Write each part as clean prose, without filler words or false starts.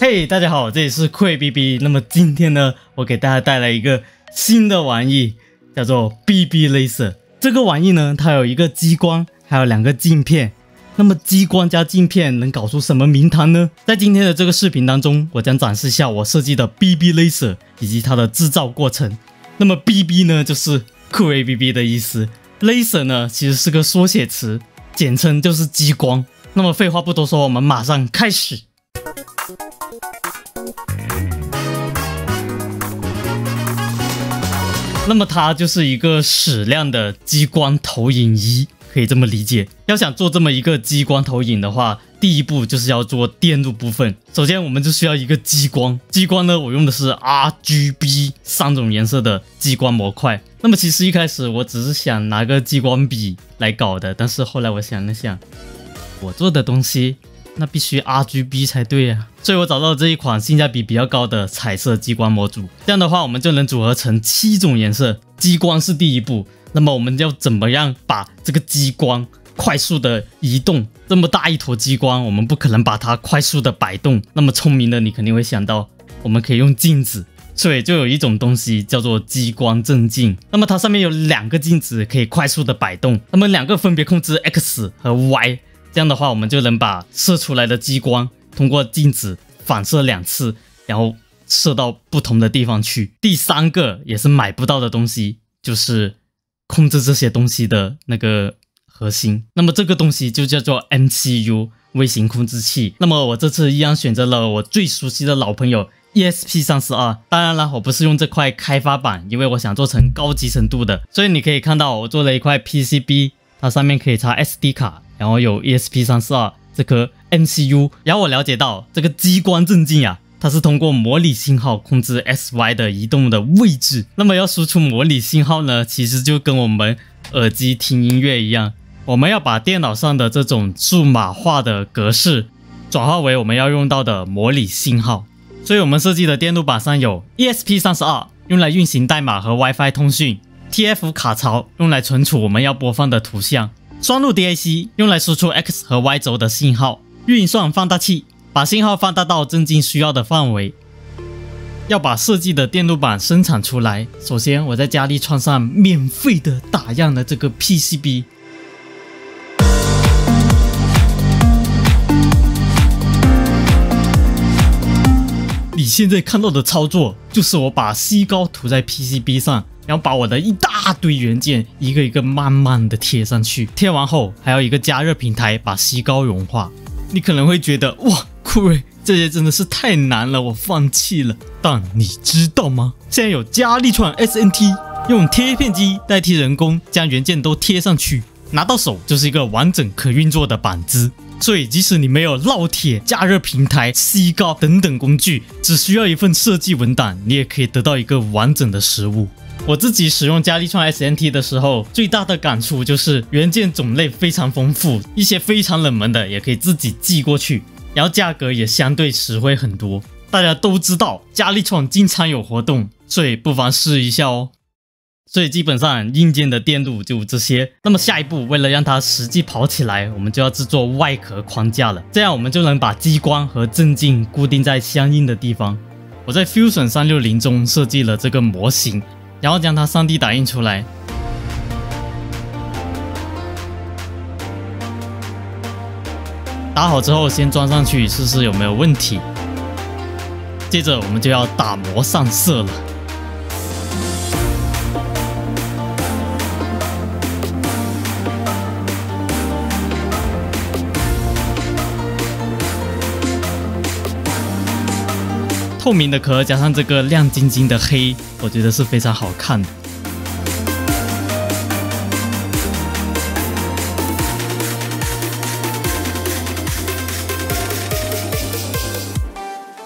嘿，大家好，这里是溃 BB。那么今天呢，我给大家带来一个新的玩意，叫做 BB Laser。这个玩意呢，它有一个激光，还有两个镜片。那么激光加镜片能搞出什么名堂呢？在今天的这个视频当中，我将展示一下我设计的 BB Laser 以及它的制造过程。那么 BB 呢，就是溃 BB 的意思。Laser 呢，其实是个缩写词，简称就是激光。那么废话不多说，我们马上开始。 那么它就是一个矢量的激光投影仪，可以这么理解。要想做这么一个激光投影的话，第一步就是要做电路部分。首先，我们就需要一个激光。激光呢，我用的是 RGB 3种颜色的激光模块。那么其实一开始我只是想拿个激光笔来搞的，但是后来我想了想，我做的东西那必须 RGB 才对呀，所以我找到了这一款性价比比较高的彩色激光模组。这样的话，我们就能组合成7种颜色。激光是第一步，那么我们要怎么样把这个激光快速的移动？这么大一坨激光，我们不可能把它快速的摆动。那么聪明的你肯定会想到，我们可以用镜子，所以就有一种东西叫做激光正镜。那么它上面有2个镜子可以快速的摆动，那么2个分别控制 X 和 Y。 这样的话，我们就能把射出来的激光通过镜子反射2次，然后射到不同的地方去。第3个也是买不到的东西，就是控制这些东西的那个核心。那么这个东西就叫做 MCU 微型控制器。那么我这次依然选择了我最熟悉的老朋友 ESP32。当然了，我不是用这块开发板，因为我想做成高级程度的，所以你可以看到我做了一块 PCB， 它上面可以插 SD 卡。 然后有 ESP32这颗 MCU， 然后我了解到这个激光正镜呀，它是通过模拟信号控制 SY 的移动的位置。那么要输出模拟信号呢，其实就跟我们耳机听音乐一样，我们要把电脑上的这种数码化的格式转化为我们要用到的模拟信号。所以我们设计的电路板上有 ESP32用来运行代码和 WiFi 通讯 ，TF 卡槽用来存储我们要播放的图像。 双路 DAC 用来输出 X 和 Y 轴的信号，运算放大器把信号放大到正镜需要的范围。要把设计的电路板生产出来，首先我在家里创上免费的打样了这个 PCB。 你现在看到的操作，就是我把西膏涂在 PCB 上，然后把我的一大堆元件一个一个慢慢的贴上去。贴完后，还有一个加热平台把西膏融化。你可能会觉得哇，酷睿，这些真的是太难了，我放弃了。但你知道吗？现在有加力创 SNT 用贴片机代替人工，将元件都贴上去，拿到手就是一个完整可运作的板子。 所以，即使你没有烙铁、加热平台、西膏等等工具，只需要一份设计文档，你也可以得到一个完整的实物。我自己使用加力创 SNT 的时候，最大的感触就是元件种类非常丰富，一些非常冷门的也可以自己寄过去，然后价格也相对实惠很多。大家都知道加力创经常有活动，所以不妨试一下哦。 所以基本上硬件的电路就这些。那么下一步，为了让它实际跑起来，我们就要制作外壳框架了。这样我们就能把激光和正镜固定在相应的地方。我在 Fusion 360中设计了这个模型，然后将它 3D 打印出来。打好之后，先装上去试试有没有问题。接着我们就要打磨上色了。 透明的壳加上这个亮晶晶的黑，我觉得是非常好看的。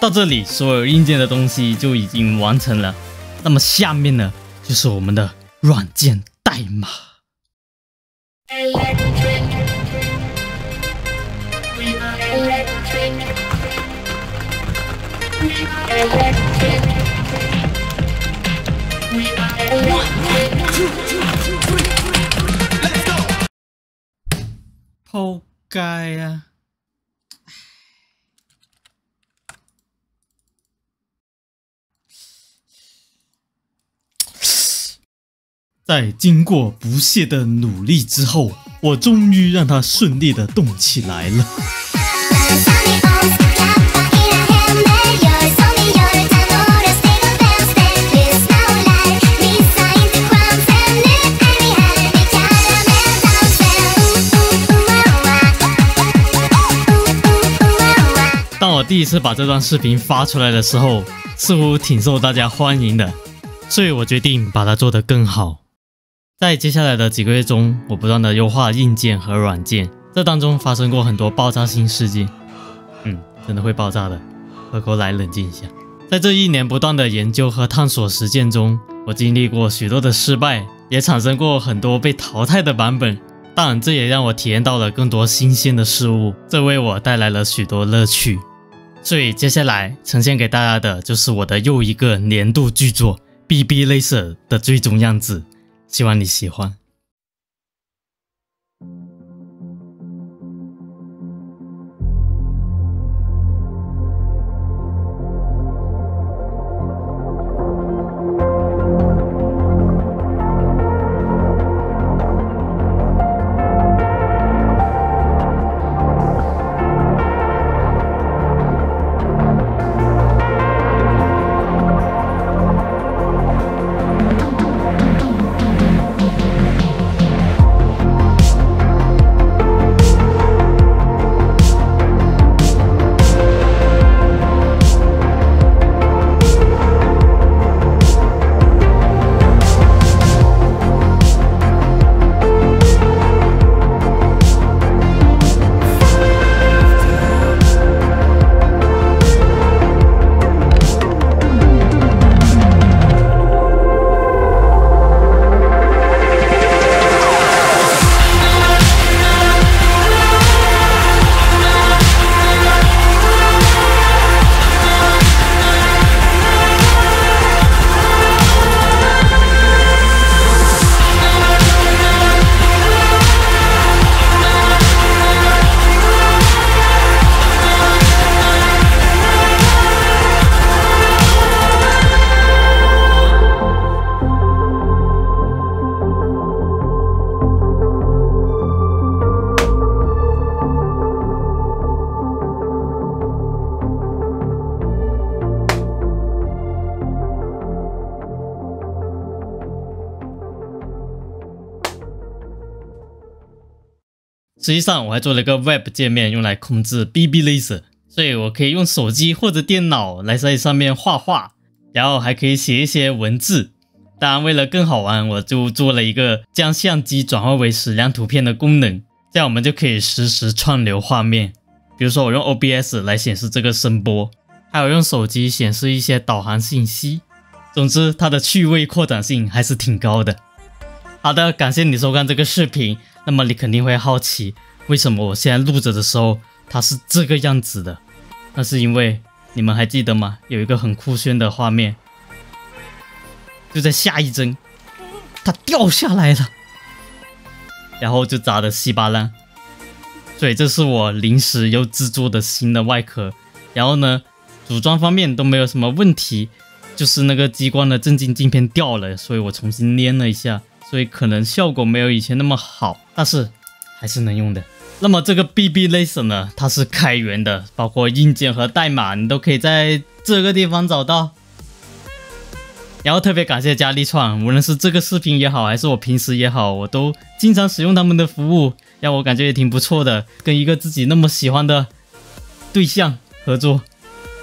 到这里，所有硬件的东西就已经完成了。那么下面呢，就是我们的软件代码。 扑街啊！在经过不懈的努力之后，我终于让它顺利的动起来了。当我第一次把这段视频发出来的时候，似乎挺受大家欢迎的，所以我决定把它做得更好。在接下来的几个月中，我不断的优化硬件和软件，这当中发生过很多爆炸性事件。真的会爆炸的，喝口奶冷静一下。在这一年不断的研究和探索实践中，我经历过许多的失败，也产生过很多被淘汰的版本，但这也让我体验到了更多新鲜的事物，这为我带来了许多乐趣。所以接下来呈现给大家的就是我的又一个年度巨作 BB Laser 的最终样子，希望你喜欢。实际上我还做了一个 Web 界面用来控制 BB Laser， 所以我可以用手机或者电脑来在上面画画，然后还可以写一些文字。当然为了更好玩，我就做了一个将相机转化为矢量图片的功能，这样我们就可以实时串流画面。比如说我用 OBS 来显示这个声波，还有用手机显示一些导航信息。总之它的趣味扩展性还是挺高的。好的，感谢你收看这个视频。那么你肯定会好奇，为什么我现在录着的时候它是这个样子的？那是因为你们还记得吗？有一个很酷炫的画面，就在下一帧，它掉下来了，然后就砸得稀巴烂。所以这是我临时又制作的新的外壳。然后呢，组装方面都没有什么问题，就是那个激光的正镜镜片掉了，所以我重新粘了一下。所以可能效果没有以前那么好，但是还是能用的。那么这个 BB Laser 呢，它是开源的，包括硬件和代码你都可以在这个地方找到。然后特别感谢佳立创，无论是这个视频也好，还是我平时也好，我都经常使用他们的服务，让我感觉也挺不错的，跟一个自己那么喜欢的对象合作。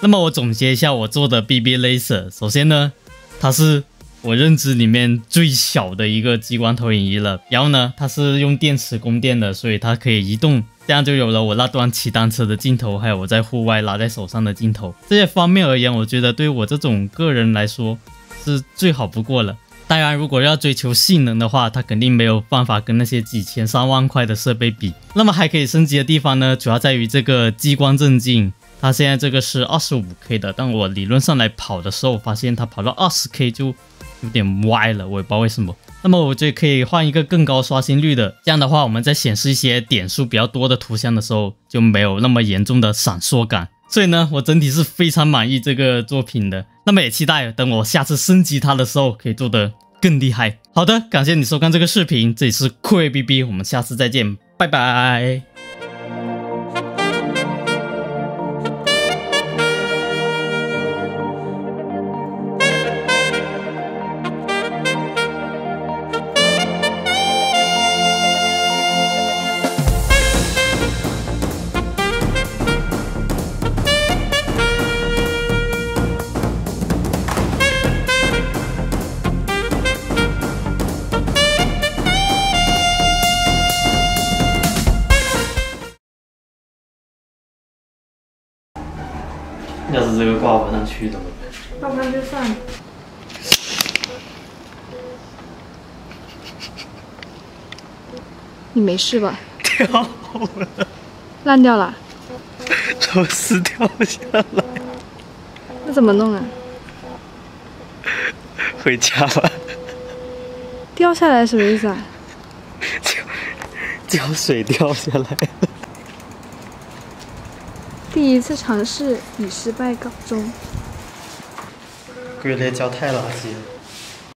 那么我总结一下我做的 BB Laser， 首先呢，它是我认知里面最小的一个激光投影仪了，然后呢，它是用电池供电的，所以它可以移动，这样就有了我那段骑单车的镜头，还有我在户外拿在手上的镜头。这些方面而言，我觉得对我这种个人来说是最好不过了。当然，如果要追求性能的话，它肯定没有办法跟那些几千上万块的设备比。那么还可以升级的地方呢，主要在于这个激光正镜。它现在这个是 25K 的，但我理论上来跑的时候，发现它跑到 20K 就有点歪了，我也不知道为什么。那么我就可以换一个更高刷新率的，这样的话我们在显示一些点数比较多的图像的时候就没有那么严重的闪烁感。所以呢，我整体是非常满意这个作品的。那么也期待等我下次升级它的时候可以做得更厉害。好的，感谢你收看这个视频，这里是酷睿 BB， 我们下次再见，拜拜。要是这个挂不上去怎么办？要不然就算了。你没事吧？掉了。烂掉了。螺丝掉下来。那怎么弄啊？回家吧。掉下来什么意思啊？胶水掉下来了。 第一次尝试以失败告终。龟裂胶太垃圾了。